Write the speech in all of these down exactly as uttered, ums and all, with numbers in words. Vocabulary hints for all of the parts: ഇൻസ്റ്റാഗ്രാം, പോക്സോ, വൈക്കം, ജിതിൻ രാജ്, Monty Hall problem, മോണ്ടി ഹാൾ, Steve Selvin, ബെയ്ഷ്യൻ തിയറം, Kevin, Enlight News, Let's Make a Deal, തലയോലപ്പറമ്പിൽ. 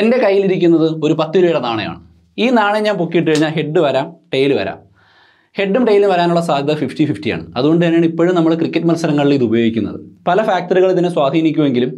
എൻ്റെ കയ്യിലിരിക്കുന്നത് ഒരു പത്ത് രൂപയുടെ നാണയമാണ്. ഈ നാണയം ഞാൻ പൊക്കിയിട്ട് കഴിഞ്ഞാൽ ഹെഡ് വരാം, ടെയിൽ വരാം. ഹെഡും ടെയിലും വരാനുള്ള സാധ്യത ഫിഫ്റ്റി ഫിഫ്റ്റിയാണ്. അതുകൊണ്ട് തന്നെയാണ് ഇപ്പോഴും നമ്മൾ ക്രിക്കറ്റ് മത്സരങ്ങളിൽ ഇത് ഉപയോഗിക്കുന്നത്. പല ഫാക്ടറുകൾ ഇതിനെ സ്വാധീനിക്കുമെങ്കിലും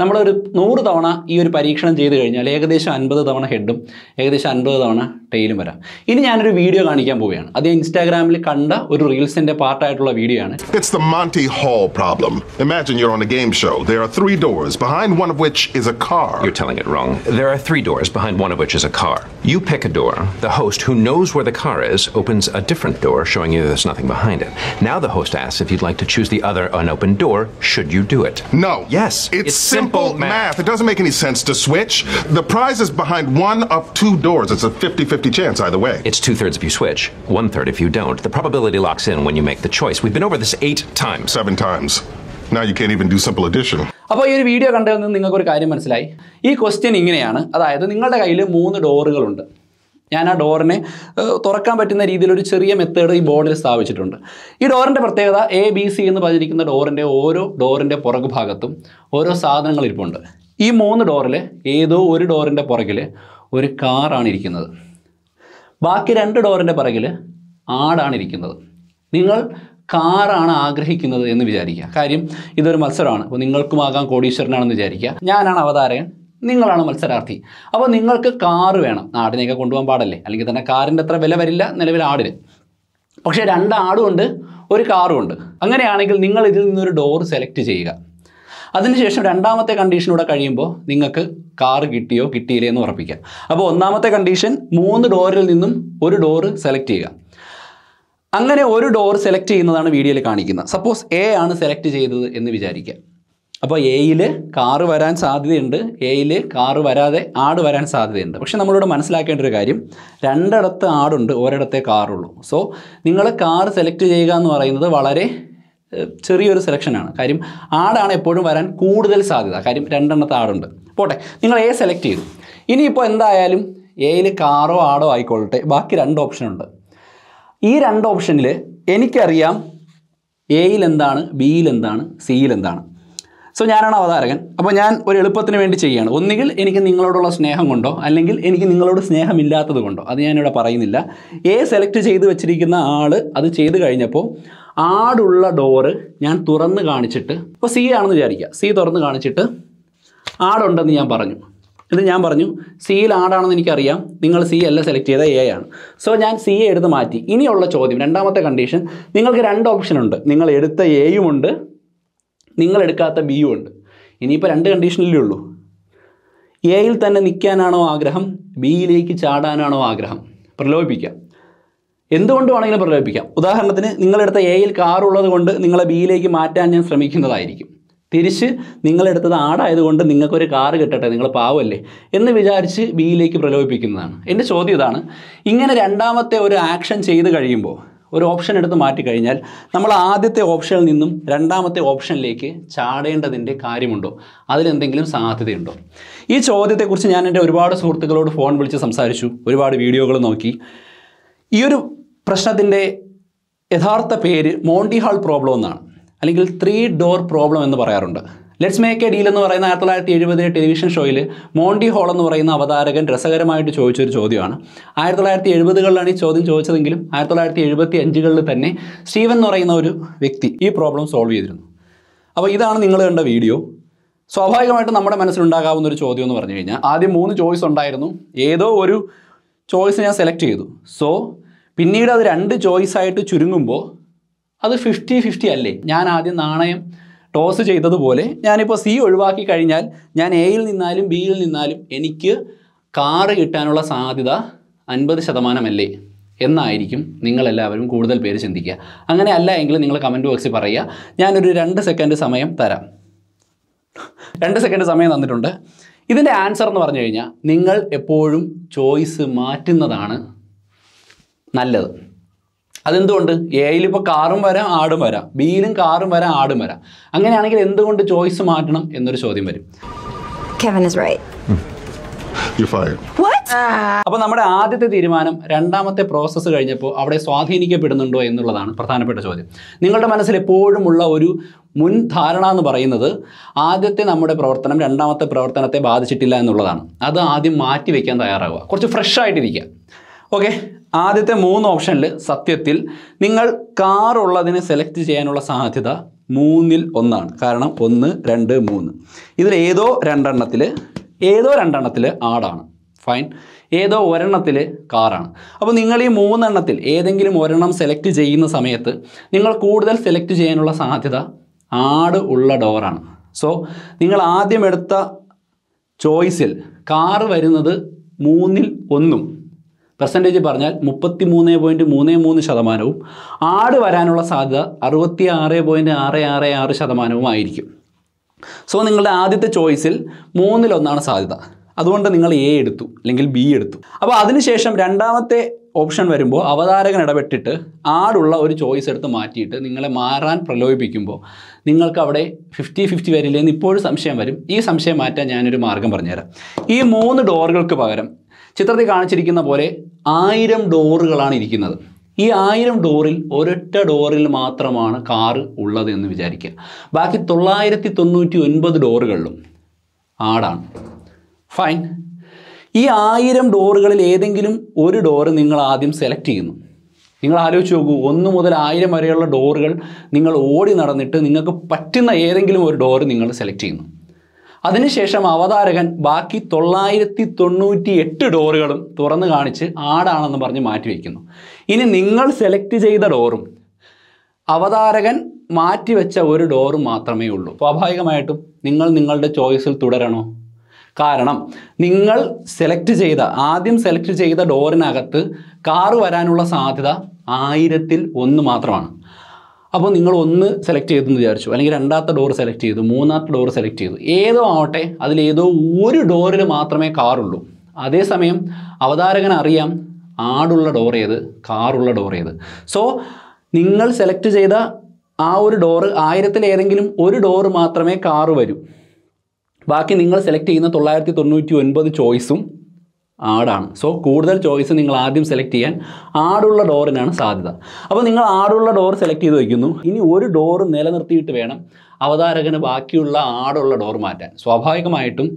നമ്മളൊരു നൂറ് തവണ ഈ ഒരു പരീക്ഷണം ചെയ്ത് കഴിഞ്ഞാൽ ഏകദേശം അൻപത് തവണ ഹെഡും ഏകദേശം അൻപത് തവണ ടെയിലും വരാം. ഇനി ഞാനൊരു വീഡിയോ കാണിക്കാൻ പോവുകയാണ്. അത് ഇൻസ്റ്റാഗ്രാമിൽ കണ്ട ഒരു റീൽസിൻ്റെ പാർട്ടായിട്ടുള്ള വീഡിയോ ആണ്. It's the Monty Hall problem. Imagine you're on a game show. There are three doors, behind one of which is a car. You're telling it wrong. There are three doors, behind one of which is a car. You pick a door. The host, who knows where the car is, opens a different door, showing you there's nothing behind it. Now the host asks if you'd like to choose the other unopened door. Should you do it? No. Yes. It's, it's simple, simple math. math. It doesn't make any sense to switch. The prize is behind one of two doors. It's a fifty fifty chance either way. It's two-thirds if you switch, one-third if you don't. The probability locks in when you make the choice. We've been over this eight times. Seven times. Now you can't even do simple addition. അപ്പോൾ ഈ ഒരു video കണ്ടതിൽ നിന്ന് നിങ്ങൾക്കൊരു കാര്യം മനസ്സിലായി. ഈ question ഇങ്ങനെയാണ്. അതായത് നിങ്ങളുടെ കയ്യിൽ മൂന്ന് ഡോറുകളുണ്ട്. ഞാൻ ആ ഡോറിനെ തുറക്കാൻ പറ്റുന്ന രീതിയിലൊരു ചെറിയ മെത്തേഡ് ഈ ബോർഡിൽ സ്ഥാപിച്ചിട്ടുണ്ട്. ഈ ഡോറിൻ്റെ പ്രത്യേകത എ ബി സി എന്ന് പറഞ്ഞിരിക്കുന്ന ഡോറിൻ്റെ ഓരോ ഡോറിൻ്റെ പുറകു ഭാഗത്തും ഓരോ സാധനങ്ങൾ ഇരിപ്പുണ്ട്. ഈ മൂന്ന് ഡോറിൽ ഏതോ ഒരു ഡോറിൻ്റെ പുറകിൽ ഒരു കാറാണ് ഇരിക്കുന്നത്. ബാക്കി രണ്ട് ഡോറിൻ്റെ പുറകിൽ ആടാണ് ഇരിക്കുന്നത്. നിങ്ങൾ കാറാണ് ആഗ്രഹിക്കുന്നത് എന്ന് വിചാരിക്കുക. കാര്യം ഇതൊരു മത്സരമാണ്. അപ്പോൾ നിങ്ങൾക്കുമാകാം കോടീശ്വരനാണെന്ന് വിചാരിക്കുക. ഞാനാണ് അവതാരകൻ, നിങ്ങളാണ് മത്സരാർത്ഥി. അപ്പോൾ നിങ്ങൾക്ക് കാറ് വേണം. ആടിനെയൊക്കെ കൊണ്ടുപോകാൻ പാടല്ലേ, അല്ലെങ്കിൽ തന്നെ കാറിൻ്റെ അത്ര വില വരില്ല നിലവിൽ ആടിന്. പക്ഷേ രണ്ട് ആടുമുണ്ട്, ഒരു കാറുമുണ്ട്. അങ്ങനെയാണെങ്കിൽ നിങ്ങൾ ഇതിൽ നിന്നൊരു ഡോർ സെലക്ട് ചെയ്യുക. അതിനുശേഷം രണ്ടാമത്തെ കണ്ടീഷനൂടെ കഴിയുമ്പോൾ നിങ്ങൾക്ക് കാറ് കിട്ടിയോ കിട്ടിയില്ലേ എന്ന് ഉറപ്പിക്കാം. അപ്പോൾ ഒന്നാമത്തെ കണ്ടീഷൻ, മൂന്ന് ഡോറിൽ നിന്നും ഒരു ഡോറ് സെലക്ട് ചെയ്യുക. അങ്ങനെ ഒരു ഡോർ സെലക്ട് ചെയ്യുന്നതാണ് വീഡിയോയിൽ കാണിക്കുന്നത്. സപ്പോസ് എ ആണ് സെലക്ട് ചെയ്തത് എന്ന് വിചാരിക്കുക. അപ്പോൾ എയിൽ കാറ് വരാൻ സാധ്യതയുണ്ട്, എയിൽ കാറ് വരാതെ ആട് വരാൻ സാധ്യതയുണ്ട്. പക്ഷേ നമ്മളിവിടെ മനസ്സിലാക്കേണ്ട ഒരു കാര്യം, രണ്ടിടത്ത് ആടുണ്ട്, ഒരിടത്തെ കാറുള്ളൂ. സോ നിങ്ങൾ കാറ് സെലക്ട് ചെയ്യുക എന്ന് പറയുന്നത് വളരെ ചെറിയൊരു സെലക്ഷനാണ്. കാര്യം ആടാണ് എപ്പോഴും വരാൻ കൂടുതൽ സാധ്യത. കാര്യം രണ്ടെണ്ണത്തെ ആടുണ്ട്. പോട്ടെ, നിങ്ങൾ എ സെലക്ട് ചെയ്തു. ഇനിയിപ്പോൾ എന്തായാലും എയിൽ കാറോ ആടോ ആയിക്കോളട്ടെ, ബാക്കി രണ്ട് ഓപ്ഷനുണ്ട്. ഈ രണ്ട് ഓപ്ഷനിൽ എനിക്കറിയാം എയിൽ എന്താണ്, ബിയിൽ എന്താണ്, സിയിൽ എന്താണ്. സോ ഞാനാണ് അവതാരകൻ. അപ്പോൾ ഞാൻ ഒരു എളുപ്പത്തിന് വേണ്ടി ചെയ്യുകയാണ്. ഒന്നുകിൽ എനിക്ക് നിങ്ങളോടുള്ള സ്നേഹം കൊണ്ടോ അല്ലെങ്കിൽ എനിക്ക് നിങ്ങളോട് സ്നേഹമില്ലാത്തത് കൊണ്ടോ, അത് ഞാനിവിടെ പറയുന്നില്ല. എ സെലക്ട് ചെയ്ത് വെച്ചിരിക്കുന്ന ആൾ അത് ചെയ്ത് കഴിഞ്ഞപ്പോൾ ആടുള്ള ഡോറ് ഞാൻ തുറന്ന് കാണിച്ചിട്ട്, ഇപ്പോൾ സി ആണെന്ന് വിചാരിക്കുക, സി തുറന്ന് കാണിച്ചിട്ട് ആടുണ്ടെന്ന് ഞാൻ പറഞ്ഞു. ഇത് ഞാൻ പറഞ്ഞു സിയിൽ ആടാണെന്ന് എനിക്കറിയാം, നിങ്ങൾ സി അല്ല സെലക്ട് ചെയ്ത എ ആണ്. സോ ഞാൻ സി എ എടുത്ത് മാറ്റി. ഇനിയുള്ള ചോദ്യം, രണ്ടാമത്തെ കണ്ടീഷൻ, നിങ്ങൾക്ക് രണ്ട് ഓപ്ഷനുണ്ട്. നിങ്ങൾ എടുത്ത എയുമുണ്ട്, നിങ്ങളെടുക്കാത്ത ബിയും ഉണ്ട്. ഇനിയിപ്പോൾ രണ്ട് കണ്ടീഷനിലേ ഉള്ളൂ. എയിൽ തന്നെ നിൽക്കാനാണോ ആഗ്രഹം, ബിയിലേക്ക് ചാടാനാണോ ആഗ്രഹം? പ്രലോഭിപ്പിക്കാം, എന്തുകൊണ്ടുവാണെങ്കിലും പ്രലോഭിപ്പിക്കാം. ഉദാഹരണത്തിന് നിങ്ങളെടുത്ത എയിൽ കാറുള്ളത് കൊണ്ട് നിങ്ങളെ ബിയിലേക്ക് മാറ്റാൻ ഞാൻ ശ്രമിക്കുന്നതായിരിക്കും. തിരിച്ച് നിങ്ങളെടുത്തത് ആടായതുകൊണ്ട് നിങ്ങൾക്കൊരു കാറ് കിട്ടട്ടെ, നിങ്ങൾ പാവല്ലേ എന്ന് വിചാരിച്ച് ബിയിലേക്ക് പ്രലോഭിപ്പിക്കുന്നതാണ്. എൻ്റെ ചോദ്യം ഇതാണ്, ഇങ്ങനെ രണ്ടാമത്തെ ഒരു ആക്ഷൻ ചെയ്ത് കഴിയുമ്പോൾ ഒരു ഓപ്ഷൻ എടുത്ത് മാറ്റിക്കഴിഞ്ഞാൽ നമ്മൾ ആദ്യത്തെ ഓപ്ഷനിൽ നിന്നും രണ്ടാമത്തെ ഓപ്ഷനിലേക്ക് ചാടേണ്ടതിൻ്റെ കാര്യമുണ്ടോ? അതിലെന്തെങ്കിലും സാധ്യതയുണ്ടോ? ഈ ചോദ്യത്തെക്കുറിച്ച് ഞാൻ എൻ്റെ ഒരുപാട് സുഹൃത്തുക്കളോട് ഫോൺ വിളിച്ച് സംസാരിച്ചു, ഒരുപാട് വീഡിയോകൾ നോക്കി. ഈ ഒരു പ്രശ്നത്തിൻ്റെ യഥാർത്ഥ പേര് മോണ്ടി ഹാൾ പ്രോബ്ലം എന്നാണ്, അല്ലെങ്കിൽ ത്രീ ഡോർ പ്രോബ്ലം എന്ന് പറയാറുണ്ട്. ലെറ്റ്സ് മേക്ക് എ ഡീൽ എന്ന് പറയുന്ന ആയിരത്തി തൊള്ളായിരത്തി എഴുപതിലെ ടെലിവിഷൻ ഷോയിൽ മോണ്ടി ഹോൾ എന്ന് പറയുന്ന അവതാരകൻ രസകരമായിട്ട് ചോദിച്ചൊരു ചോദ്യമാണ്. ആയിരത്തി തൊള്ളായിരത്തി എഴുപതുകളിലാണ് ഈ ചോദ്യം ചോദിച്ചതെങ്കിലും ആയിരത്തി തൊള്ളായിരത്തി എഴുപത്തി അഞ്ചുകളിൽ തന്നെ സ്റ്റീവൻ എന്ന് പറയുന്ന ഒരു വ്യക്തി ഈ പ്രോബ്ലം സോൾവ് ചെയ്തിരുന്നു. അപ്പോൾ ഇതാണ് നിങ്ങൾ കണ്ട വീഡിയോ. സ്വാഭാവികമായിട്ടും നമ്മുടെ മനസ്സിലുണ്ടാകാവുന്ന ഒരു ചോദ്യം എന്ന് പറഞ്ഞു കഴിഞ്ഞാൽ, ആദ്യം മൂന്ന് ചോയ്സ് ഉണ്ടായിരുന്നു, ഏതോ ഒരു ചോയ്സ് ഞാൻ സെലക്ട് ചെയ്തു. സോ പിന്നീട് അത് രണ്ട് ചോയ്സായിട്ട് ചുരുങ്ങുമ്പോൾ അത് ഫിഫ്റ്റി ഫിഫ്റ്റി അല്ലേ? ഞാൻ ആദ്യം നാണയം ടോസ് ചെയ്തതുപോലെ ഞാനിപ്പോൾ സി ഒഴിവാക്കി കഴിഞ്ഞാൽ ഞാൻ എയിൽ നിന്നാലും ബിയിൽ നിന്നാലും എനിക്ക് കാറ് കിട്ടാനുള്ള സാധ്യത അൻപത് ശതമാനമല്ലേ എന്നായിരിക്കും നിങ്ങളെല്ലാവരും കൂടുതൽ പേര് ചിന്തിക്കുക. അങ്ങനെ അല്ല എങ്കിൽ നിങ്ങൾ കമൻറ്റ് ബോക്സിൽ പറയുക. ഞാനൊരു രണ്ട് സെക്കൻഡ് സമയം തരാം, രണ്ട് സെക്കൻഡ് സമയം തന്നിട്ടുണ്ട്. ഇതിൻ്റെ ആൻസർ എന്ന് പറഞ്ഞു കഴിഞ്ഞാൽ നിങ്ങൾ എപ്പോഴും ചോയ്സ് മാറ്റുന്നതാണ് നല്ലത്. അതെന്തുകൊണ്ട്? എയിൽ ഇപ്പോൾ കാറും വരാം ആടും വരാം, ബിയിലും കാറും വരാം ആടും വരാം. അങ്ങനെയാണെങ്കിൽ എന്തുകൊണ്ട് ചോയ്സ് മാറ്റണം എന്നൊരു ചോദ്യം വരും. Kevin is right. You're fired. What? അപ്പൊ നമ്മുടെ ആദ്യത്തെ തീരുമാനം രണ്ടാമത്തെ പ്രോസസ്സ് കഴിഞ്ഞപ്പോൾ അവിടെ സ്വാധീനിക്കപ്പെടുന്നുണ്ടോ എന്നുള്ളതാണ് പ്രധാനപ്പെട്ട ചോദ്യം. നിങ്ങളുടെ മനസ്സിൽ എപ്പോഴുമുള്ള ഒരു മുൻ ധാരണ എന്ന് പറയുന്നത് ആദ്യത്തെ നമ്മുടെ പ്രവർത്തനം രണ്ടാമത്തെ പ്രവർത്തനത്തെ ബാധിച്ചിട്ടില്ല എന്നുള്ളതാണ്. അത് ആദ്യം മാറ്റിവെക്കാൻ തയ്യാറാവുക, കുറച്ച് ഫ്രഷ് ആയിട്ടിരിക്കുക. ഓക്കെ, ആദ്യത്തെ മൂന്ന് ഓപ്ഷനിൽ സത്യത്തിൽ നിങ്ങൾ കാറുള്ളതിനെ സെലക്ട് ചെയ്യാനുള്ള സാധ്യത മൂന്നിൽ ഒന്നാണ്. കാരണം ഒന്ന്, രണ്ട്, മൂന്ന്, ഇതിൽ ഏതോ രണ്ടെണ്ണത്തിൽ ഏതോ രണ്ടെണ്ണത്തിൽ ആടാണ്. ഫൈൻ, ഏതോ ഒരെണ്ണത്തിൽ കാറാണ്. അപ്പോൾ നിങ്ങൾ ഈ മൂന്നെണ്ണത്തിൽ ഏതെങ്കിലും ഒരെണ്ണം സെലക്ട് ചെയ്യുന്ന സമയത്ത് നിങ്ങൾ കൂടുതൽ സെലക്ട് ചെയ്യാനുള്ള സാധ്യത ആട് ഉള്ള ഡോറാണ്. സോ നിങ്ങൾ ആദ്യം എടുത്ത ചോയ്സിൽ കാറ് വരുന്നത് മൂന്നിൽ ഒന്നും, പെർസെൻറ്റേജ് പറഞ്ഞാൽ മുപ്പത്തി മൂന്ന് പോയിൻറ്റ് മൂന്ന് മൂന്ന് ശതമാനവും ആട് വരാനുള്ള സാധ്യത അറുപത്തി ആറ് പോയിൻറ്റ് ആറ് ആറ് ആറ് ശതമാനവും ആയിരിക്കും. സോ നിങ്ങളുടെ ആദ്യത്തെ ചോയ്സിൽ മൂന്നിലൊന്നാണ് സാധ്യത. അതുകൊണ്ട് നിങ്ങൾ എ എടുത്തു, അല്ലെങ്കിൽ ബി എടുത്തു. അപ്പോൾ അതിനുശേഷം രണ്ടാമത്തെ ഓപ്ഷൻ വരുമ്പോൾ അവതാരകൻ ഇടപെട്ടിട്ട് ആടുള്ള ഒരു ചോയ്സ് എടുത്ത് മാറ്റിയിട്ട് നിങ്ങളെ മാറാൻ പ്രലോഭിപ്പിക്കുമ്പോൾ നിങ്ങൾക്ക് അവിടെ ഫിഫ്റ്റി ഫിഫ്റ്റി വരില്ലെന്ന് ഇപ്പോഴും സംശയം വരും. ഈ സംശയം മാറ്റാൻ ഞാനൊരു മാർഗം പറഞ്ഞുതരാം. ഈ മൂന്ന് ഡോറുകൾക്ക് പകരം ചിത്രത്തിൽ കാണിച്ചിരിക്കുന്ന പോലെ ആയിരം ഡോറുകളാണ് ഇരിക്കുന്നത്. ഈ ആയിരം ഡോറിൽ ഒരൊറ്റ ഡോറിൽ മാത്രമാണ് കാറ് ഉള്ളത് എന്ന് വിചാരിക്കുക. ബാക്കി തൊള്ളായിരത്തി തൊണ്ണൂറ്റി ഒൻപത് ഡോറുകളിലും ആടാണ്. ഫൈൻ, ഈ ആയിരം ഡോറുകളിൽ ഏതെങ്കിലും ഒരു ഡോറ് നിങ്ങൾ ആദ്യം സെലക്ട് ചെയ്യുന്നു. നിങ്ങൾ ആലോചിച്ച് നോക്കൂ, ഒന്ന് മുതൽ ആയിരം വരെയുള്ള ഡോറുകൾ നിങ്ങൾ ഓടി നടന്നിട്ട് നിങ്ങൾക്ക് പറ്റുന്ന ഏതെങ്കിലും ഒരു ഡോറ് നിങ്ങൾ സെലക്ട് ചെയ്യുന്നു. അതിനുശേഷം അവതാരകൻ ബാക്കി തൊള്ളായിരത്തി തൊണ്ണൂറ്റി എട്ട് ഡോറുകളും തുറന്ന് കാണിച്ച് ആടാണെന്ന് പറഞ്ഞ് മാറ്റിവെക്കുന്നു. ഇനി നിങ്ങൾ സെലക്ട് ചെയ്ത ഡോറും അവതാരകൻ മാറ്റിവെച്ച ഒരു ഡോറും മാത്രമേ ഉള്ളൂ. സ്വാഭാവികമായിട്ടും നിങ്ങൾ നിങ്ങളുടെ ചോയ്സിൽ തുടരണോ? കാരണം നിങ്ങൾ സെലക്ട് ചെയ്ത ആദ്യം സെലക്ട് ചെയ്ത ഡോറിനകത്ത് കാറ് വരാനുള്ള സാധ്യത ആയിരത്തിൽ ഒന്ന് മാത്രമാണ്. അപ്പോൾ നിങ്ങൾ ഒന്ന് സെലക്ട് ചെയ്തെന്ന് വിചാരിച്ചു, അല്ലെങ്കിൽ രണ്ടാമത്തെ ഡോർ സെലക്ട് ചെയ്തു, മൂന്നാമത്തെ ഡോർ സെലക്ട് ചെയ്തു, ഏതോ ആവട്ടെ, അതിലേതോ ഒരു ഡോറിൽ മാത്രമേ കാറുള്ളൂ. അതേസമയം അവതാരകൻ അറിയാം ആടുള്ള ഡോർ ഏത്, കാറുള്ള ഡോർ ഏത്. സോ നിങ്ങൾ സെലക്ട് ചെയ്ത ആ ഒരു ഡോറ് ആയിരത്തിലേതെങ്കിലും ഒരു ഡോറ് മാത്രമേ കാറ് വരൂ. ബാക്കി നിങ്ങൾ സെലക്ട് ചെയ്യുന്ന തൊള്ളായിരത്തി തൊണ്ണൂറ്റി ഒൻപത് ചോയ്സും ആടാണ്. സോ കൂടുതൽ ചോയ്സ് നിങ്ങൾ ആദ്യം സെലക്ട് ചെയ്യാൻ ആടുള്ള ഡോറിനാണ് സാധ്യത. അപ്പോൾ നിങ്ങൾ ആടുള്ള ഡോർ സെലക്ട് ചെയ്ത് വയ്ക്കുന്നു. ഇനി ഒരു ഡോറ് നിലനിർത്തിയിട്ട് വേണം അവതാരകന് ബാക്കിയുള്ള ആടുള്ള ഡോർ മാറ്റാൻ. സ്വാഭാവികമായിട്ടും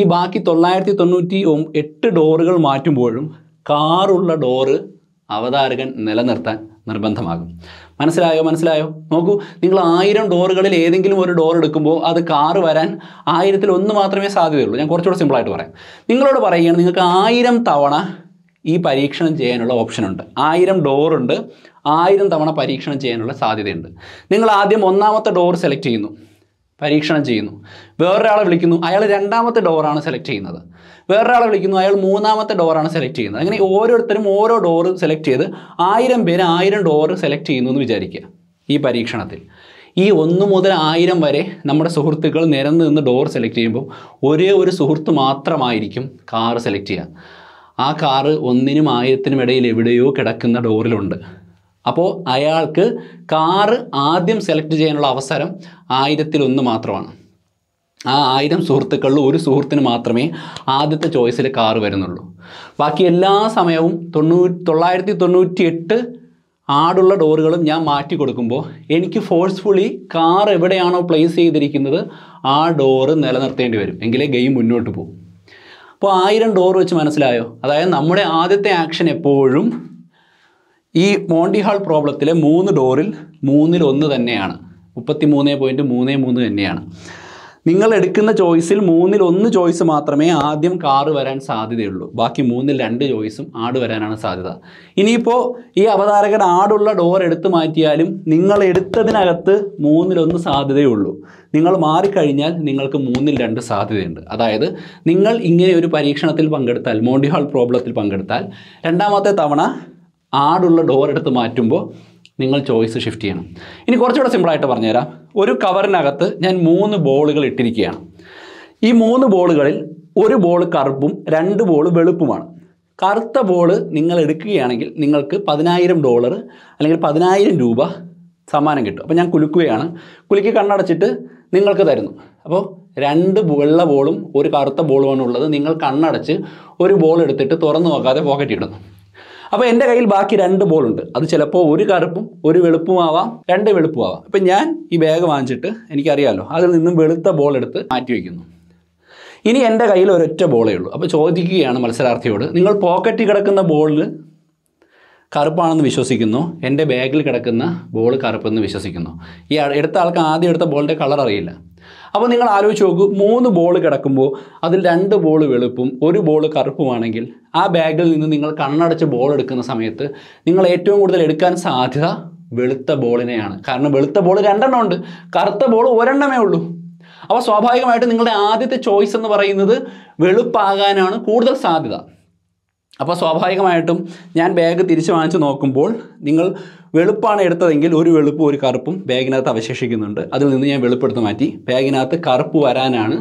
ഈ ബാക്കി തൊള്ളായിരത്തി തൊണ്ണൂറ്റി എട്ട് ഡോറുകൾ മാറ്റുമ്പോഴും കാറുള്ള ഡോറ് അവതാരകൻ നിലനിർത്താൻ നിർബന്ധമാകും. മനസ്സിലായോ? മനസ്സിലായോ? നോക്കൂ, നിങ്ങൾ ആയിരം ഡോറുകളിൽ ഏതെങ്കിലും ഒരു ഡോർ എടുക്കുമ്പോൾ അത് കാറ് വരാൻ ആയിരത്തിൽ ഒന്ന് മാത്രമേ സാധ്യതയുള്ളൂ. ഞാൻ കുറച്ചുകൂടെ സിമ്പിളായിട്ട് പറയാം. നിങ്ങളോട് പറയുകയാണ്, നിങ്ങൾക്ക് ആയിരം തവണ ഈ പരീക്ഷണം ചെയ്യാനുള്ള ഓപ്ഷനുണ്ട്. ആയിരം ഡോറുണ്ട്, ആയിരം തവണ പരീക്ഷണം ചെയ്യാനുള്ള സാധ്യതയുണ്ട്. നിങ്ങൾ ആദ്യം ഒന്നാമത്തെ ഡോർ സെലക്ട് ചെയ്യുന്നു, പരീക്ഷണം ചെയ്യുന്നു. വേറൊരാളെ വിളിക്കുന്നു, അയാൾ രണ്ടാമത്തെ ഡോറാണ് സെലക്ട് ചെയ്യുന്നത്. വേറൊരാളെ വിളിക്കുന്നു, അയാൾ മൂന്നാമത്തെ ഡോറാണ് സെലക്ട് ചെയ്യുന്നത്. അങ്ങനെ ഓരോരുത്തരും ഓരോ ഡോറ് സെലക്ട് ചെയ്ത് ആയിരം പേര് ആയിരം ഡോറ് സെലക്ട് ചെയ്യുന്നു എന്ന് വിചാരിക്കുക. ഈ പരീക്ഷണത്തിൽ ഈ ഒന്ന് മുതൽ ആയിരം വരെ നമ്മുടെ സുഹൃത്തുക്കൾ നിരന്ന് നിന്ന് ഡോർ സെലക്ട് ചെയ്യുമ്പോൾ ഒരേ ഒരു സുഹൃത്ത് മാത്രമായിരിക്കും കാറ് സെലക്ട് ചെയ്യുക. ആ കാറ് ഒന്നിനും ആയിരത്തിനും ഇടയിൽ എവിടെയോ കിടക്കുന്ന ഡോറിലുണ്ട്. അപ്പോൾ അയാൾക്ക് കാറ് ആദ്യം സെലക്ട് ചെയ്യാനുള്ള അവസരം ആയിരത്തിൽ ഒന്ന് മാത്രമാണ്. ആ ആയിരം സുഹൃത്തുക്കളിൽ ഒരു സുഹൃത്തിന് മാത്രമേ ആദ്യത്തെ ചോയ്സിൽ കാറ് വരുന്നുള്ളൂ. ബാക്കി എല്ലാ സമയവും തൊണ്ണൂ തൊള്ളായിരത്തി തൊണ്ണൂറ്റി എട്ട് ആടുള്ള ഡോറുകളും ഞാൻ മാറ്റി കൊടുക്കുമ്പോൾ എനിക്ക് ഫോഴ്സ്ഫുള്ളി കാർ എവിടെയാണോ പ്ലേസ് ചെയ്തിരിക്കുന്നത് ആ ഡോറ് നിലനിർത്തേണ്ടി വരും, എങ്കിലേ ഗെയിം മുന്നോട്ട് പോകും. അപ്പോൾ ആയിരം ഡോർ വെച്ച് മനസ്സിലായോ? അതായത് നമ്മുടെ ആദ്യത്തെ ആക്ഷൻ എപ്പോഴും ഈ മോണ്ടി ഹാൾ പ്രോബ്ലത്തിലെ മൂന്ന് ഡോറിൽ മൂന്നിൽ ഒന്ന് തന്നെയാണ്, മുപ്പത്തി മൂന്ന് പോയിൻറ്റ് മൂന്ന് മൂന്ന് തന്നെയാണ്. നിങ്ങൾ എടുക്കുന്ന ചോയ്സിൽ മൂന്നിൽ ഒന്ന് ചോയ്സ് മാത്രമേ ആദ്യം കാറ് വരാൻ സാധ്യതയുള്ളൂ. ബാക്കി മൂന്നിൽ രണ്ട് ചോയ്സും ആട് വരാനാണ് സാധ്യത. ഇനിയിപ്പോൾ ഈ അവതാരകൻ ആടുള്ള ഡോർ എടുത്തു മാറ്റിയാലും നിങ്ങൾ എടുത്തതിനകത്ത് മൂന്നിലൊന്ന് സാധ്യതയുള്ളൂ. നിങ്ങൾ മാറിക്കഴിഞ്ഞാൽ നിങ്ങൾക്ക് മൂന്നിൽ രണ്ട് സാധ്യതയുണ്ട്. അതായത് നിങ്ങൾ ഇങ്ങനെ ഒരു പരീക്ഷണത്തിൽ പങ്കെടുത്താൽ, മോണ്ടി ഹാൾ പ്രോബ്ലത്തിൽ പങ്കെടുത്താൽ, രണ്ടാമത്തെ തവണ ആടുള്ള ഡോർ എടുത്ത് മാറ്റുമ്പോൾ നിങ്ങൾ ചോയ്സ് ഷിഫ്റ്റ് ചെയ്യണം. ഇനി കുറച്ചുകൂടെ സിമ്പിളായിട്ട് പറഞ്ഞുതരാം. ഒരു കവറിനകത്ത് ഞാൻ മൂന്ന് ബോളുകൾ ഇട്ടിരിക്കുകയാണ്. ഈ മൂന്ന് ബോളുകളിൽ ഒരു ബോൾ കറുപ്പും രണ്ട് ബോൾ വെളുപ്പുമാണ്. കറുത്ത ബോൾ നിങ്ങൾ എടുക്കുകയാണെങ്കിൽ നിങ്ങൾക്ക് പതിനായിരം ഡോളർ അല്ലെങ്കിൽ പതിനായിരം രൂപ സമ്മാനം കിട്ടും. അപ്പോൾ ഞാൻ കുലുക്കുകയാണ്, കുലുക്കി കണ്ണടച്ചിട്ട് നിങ്ങൾക്ക് തരുന്നു. അപ്പോൾ രണ്ട് വെള്ള ബോളും ഒരു കറുത്ത ബോളുമാണുള്ളത്. നിങ്ങൾ കണ്ണടച്ച് ഒരു ബോൾ എടുത്തിട്ട് തുറന്നു നോക്കാതെ പോക്കറ്റിടുന്നു. അപ്പോൾ എൻ്റെ കയ്യിൽ ബാക്കി രണ്ട് ബോളുണ്ട്. അത് ചിലപ്പോൾ ഒരു കറുപ്പും ഒരു വെളുപ്പുമാവാം, രണ്ട് വെളുപ്പുമാവാം. ഇപ്പം ഞാൻ ഈ ബാഗ് വാങ്ങിച്ചിട്ട് എനിക്കറിയാമല്ലോ, അതിൽ നിന്നും വെളുത്ത ബോൾ എടുത്ത് മാറ്റി വയ്ക്കുന്നു. ഇനി എൻ്റെ കയ്യിൽ ഒരൊറ്റ ബോളേ ഉള്ളൂ. അപ്പോൾ ചോദിക്കുകയാണ് മത്സരാർത്ഥിയോട്, നിങ്ങൾ പോക്കറ്റിൽ കിടക്കുന്ന ബോളിൽ കറുപ്പാണെന്ന് വിശ്വസിക്കുന്നു, എൻ്റെ ബാഗിൽ കിടക്കുന്ന ബോൾ കറുപ്പെന്ന് വിശ്വസിക്കുന്നു. ഈ എടുത്ത ആൾക്ക് ആദ്യം എടുത്ത ബോളിൻ്റെ കളർ അറിയില്ല. അപ്പോൾ നിങ്ങൾ ആലോചിച്ച് നോക്കൂ, മൂന്ന് ബോൾ കിടക്കുമ്പോൾ അതിൽ രണ്ട് ബോൾ വെളുപ്പും ഒരു ബോൾ കറുപ്പുമാണെങ്കിൽ ആ ബാഗിൽ നിന്ന് നിങ്ങൾ കണ്ണടച്ച് ബോൾ എടുക്കുന്ന സമയത്ത് നിങ്ങൾ ഏറ്റവും കൂടുതൽ എടുക്കാൻ സാധ്യത വെളുത്ത ബോളിനെയാണ്. കാരണം വെളുത്ത ബോൾ രണ്ടെണ്ണം ഉണ്ട്, കറുത്ത ബോൾ ഒരെണ്ണമേ ഉള്ളൂ. അപ്പോൾ സ്വാഭാവികമായിട്ട് നിങ്ങളുടെ ആദ്യത്തെ ചോയ്സ് എന്ന് പറയുന്നത് വെളുപ്പാകാനാണ് കൂടുതൽ സാധ്യത. അപ്പോൾ സ്വാഭാവികമായിട്ടും ഞാൻ ബാഗ് തിരിച്ച് വാങ്ങിച്ച് നോക്കുമ്പോൾ നിങ്ങൾ വെളുപ്പാണ് എടുത്തതെങ്കിൽ ഒരു വെളുപ്പും ഒരു കറുപ്പും ബാഗിനകത്ത് അവശേഷിക്കുന്നുണ്ട്. അതിൽ നിന്ന് ഞാൻ വെളുപ്പെടുത്ത് മാറ്റി, ബാഗിനകത്ത് കറുപ്പ് വരാനാണ്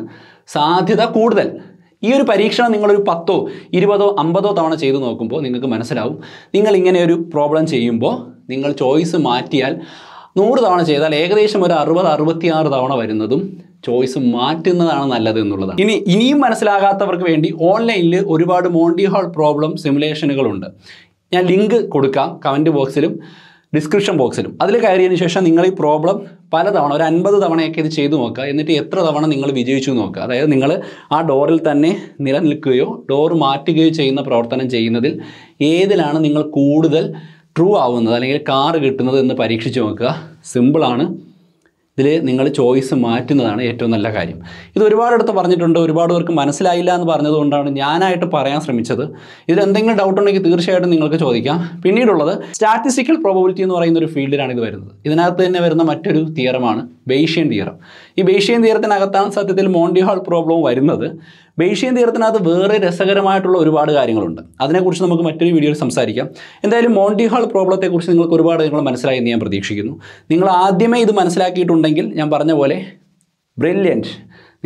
സാധ്യത കൂടുതൽ. ഈ ഒരു പരീക്ഷണം നിങ്ങളൊരു പത്തോ ഇരുപതോ അമ്പതോ തവണ ചെയ്ത് നോക്കുമ്പോൾ നിങ്ങൾക്ക് മനസ്സിലാവും, നിങ്ങളിങ്ങനെ ഒരു പ്രോബ്ലം ചെയ്യുമ്പോൾ നിങ്ങൾ ചോയ്സ് മാറ്റിയാൽ നൂറ് തവണ ചെയ്താൽ ഏകദേശം ഒരു അറുപത് അറുപത്തിയാറ് തവണ വരുന്നതും ചോയ്സ് മാറ്റുന്നതാണ് നല്ലത് എന്നുള്ളതാണ്. ഇനി ഇനിയും മനസ്സിലാകാത്തവർക്ക് വേണ്ടി ഓൺലൈനിൽ ഒരുപാട് മോണ്ടി ഹോൾ പ്രോബ്ലം സിമുലേഷനുകളുണ്ട്. ഞാൻ ലിങ്ക് കൊടുക്കാം കമൻറ്റ് ബോക്സിലും ഡിസ്ക്രിപ്ഷൻ ബോക്സിലും. അതിൽ കയറിയതിന് ശേഷം നിങ്ങൾ ഈ പ്രോബ്ലം പലതവണ ഒരു അൻപത് തവണയൊക്കെ ഇത് ചെയ്തു നോക്കുക. എന്നിട്ട് എത്ര തവണ നിങ്ങൾ വിജയിച്ചു നോക്കുക. അതായത് നിങ്ങൾ ആ ഡോറിൽ തന്നെ നിലനിൽക്കുകയോ ഡോർ മാറ്റുകയോ ചെയ്യുന്ന പ്രവർത്തനം ചെയ്യുന്നതിൽ ഏതിലാണ് നിങ്ങൾ കൂടുതൽ ട്രൂ ആവുന്നത് അല്ലെങ്കിൽ കാർ കിട്ടുന്നത് എന്ന് പരീക്ഷിച്ച് നോക്കുക. സിമ്പിളാണ്. ഇതിൽ നിങ്ങൾ ചോയ്സ് മാറ്റുന്നതാണ് ഏറ്റവും നല്ല കാര്യം. ഇത് ഒരുപാടടുത്ത് പറഞ്ഞിട്ടുണ്ട്, ഒരുപാട് പേർക്ക് മനസ്സിലായില്ല എന്ന് പറഞ്ഞതുകൊണ്ടാണ് ഞാനായിട്ട് പറയാൻ ശ്രമിച്ചത്. ഇതിലെന്തെങ്കിലും ഡൗട്ട് ഉണ്ടെങ്കിൽ തീർച്ചയായിട്ടും നിങ്ങൾക്ക് ചോദിക്കാം. പിന്നീടുള്ളത് സ്റ്റാറ്റിസ്റ്റിക്കൽ പ്രോബബിലിറ്റി എന്ന് പറയുന്ന ഒരു ഫീൽഡിലാണ് ഇത് വരുന്നത്. ഇതിനകത്ത് തന്നെ വരുന്ന മറ്റൊരു തിയറമാണ് ബെയ്ഷ്യൻ തിയറം. ഈ ബെയ്ഷ്യൻ തിയറത്തിനകത്താണ് സത്യത്തിൽ മോണ്ടി ഹോൾ പ്രോബ്ലം വരുന്നത്. ബെയ്ഷ്യൻ തിയറത്തിനകത്ത് വേറെ രസകരമായിട്ടുള്ള ഒരുപാട് കാര്യങ്ങളുണ്ട്. അതിനെക്കുറിച്ച് നമുക്ക് മറ്റൊരു വീഡിയോയിൽ സംസാരിക്കാം. എന്തായാലും മോണ്ടി ഹോൾ പ്രോബ്ലത്തെക്കുറിച്ച് നിങ്ങൾക്ക് ഒരുപാട് നിങ്ങൾ മനസ്സിലായി എന്ന് ഞാൻ പ്രതീക്ഷിക്കുന്നു. നിങ്ങൾ ആദ്യമേ ഇത് മനസ്സിലാക്കിയിട്ടുണ്ടെങ്കിൽ ഞാൻ പറഞ്ഞ പോലെ ബ്രില്യൻറ്റ്,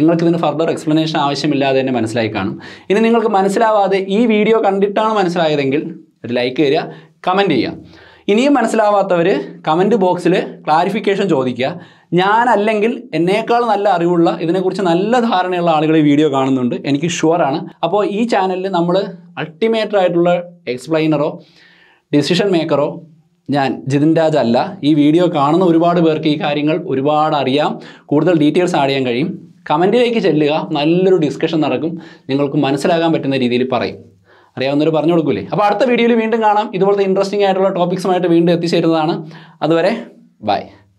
നിങ്ങൾക്കിതിന് ഫർദർ എക്സ്പ്ലനേഷൻ ആവശ്യമില്ലാതെ തന്നെ മനസ്സിലായി കാണും. ഇനി നിങ്ങൾക്ക് മനസ്സിലാവാതെ ഈ വീഡിയോ കണ്ടിട്ടാണ് മനസ്സിലായതെങ്കിൽ ഒരു ലൈക്ക് തരിക, കമൻറ്റ് ചെയ്യുക. ഇനിയും മനസ്സിലാവാത്തവർ കമൻറ്റ് ബോക്സിൽ ക്ലാരിഫിക്കേഷൻ ചോദിക്കുക. ഞാനല്ലെങ്കിൽ എന്നേക്കാൾ നല്ല അറിവുള്ള, ഇതിനെക്കുറിച്ച് നല്ല ധാരണയുള്ള ആളുകൾ ഈ വീഡിയോ കാണുന്നുണ്ട്, എനിക്ക് ഷുവറാണ്. അപ്പോൾ ഈ ചാനലിൽ നമ്മൾ അൾട്ടിമേറ്ററായിട്ടുള്ള എക്സ്പ്ലെയിനറോ ഡിസിഷൻ മേക്കറോ ഞാൻ ജിതിൻ രാജ് അല്ല. ഈ വീഡിയോ കാണുന്ന ഒരുപാട് പേർക്ക് ഈ കാര്യങ്ങൾ ഒരുപാട് അറിയാം, കൂടുതൽ ഡീറ്റെയിൽസ് ആഡ് ചെയ്യാൻ കഴിയും. കമൻറ്റിലേക്ക് ചെല്ലുക, നല്ലൊരു ഡിസ്കഷൻ നടക്കും. നിങ്ങൾക്ക് മനസ്സിലാകാൻ പറ്റുന്ന രീതിയിൽ പറയും. അറിയാവുന്നവർ പറഞ്ഞു കൊടുക്കൂലേ. അപ്പോൾ അടുത്ത വീഡിയോയിൽ വീണ്ടും കാണാം. ഇതുപോലത്തെ ഇൻട്രസ്റ്റിംഗ് ആയിട്ടുള്ള ടോപ്പിക്സുമായിട്ട് വീണ്ടും എത്തിച്ചേരുന്നതാണ്. അതുവരെ ബൈ.